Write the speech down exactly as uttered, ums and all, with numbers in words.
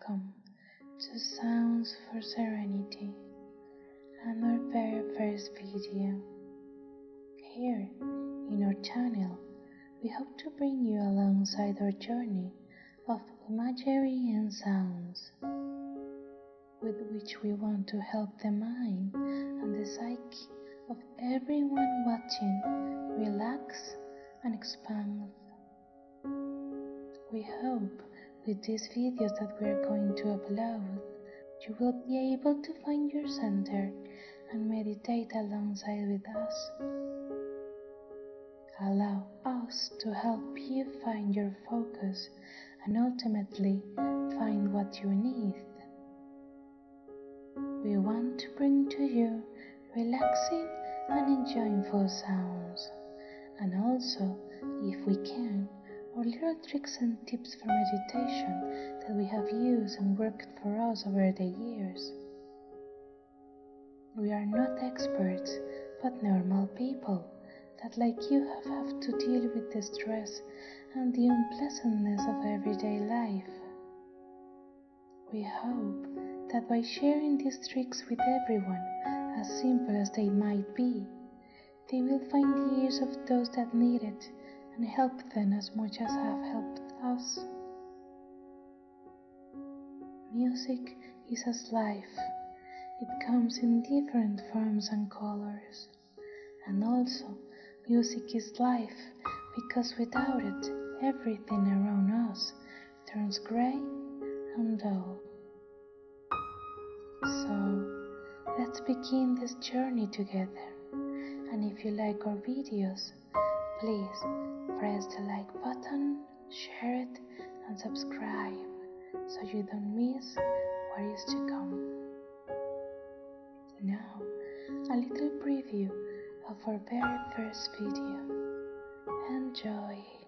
welcome to Sounds for Serenity, and our very first video. Here, in our channel, we hope to bring you alongside our journey of imagery and sounds, with which we want to help the mind and the psyche of everyone watching relax and expand. We hope with these videos that we are going to upload, you will be able to find your center and meditate alongside with us. Allow us to help you find your focus and ultimately find what you need. We want to bring to you relaxing and enjoyable sounds, and also, if we can, our little tricks and tips for meditation that we have used and worked for us over the years. We are not experts, but normal people that, like you, have had to deal with the stress and the unpleasantness of everyday life. We hope that by sharing these tricks with everyone, as simple as they might be, they will find the ears of those that need it and help them as much as have helped us. Music is as life. It comes in different forms and colors. And also, music is life, because without it, everything around us turns grey and dull. So, let's begin this journey together, and if you like our videos, please press the like button, share it and subscribe, so you don't miss what is to come. Now, a little preview of our very first video. Enjoy!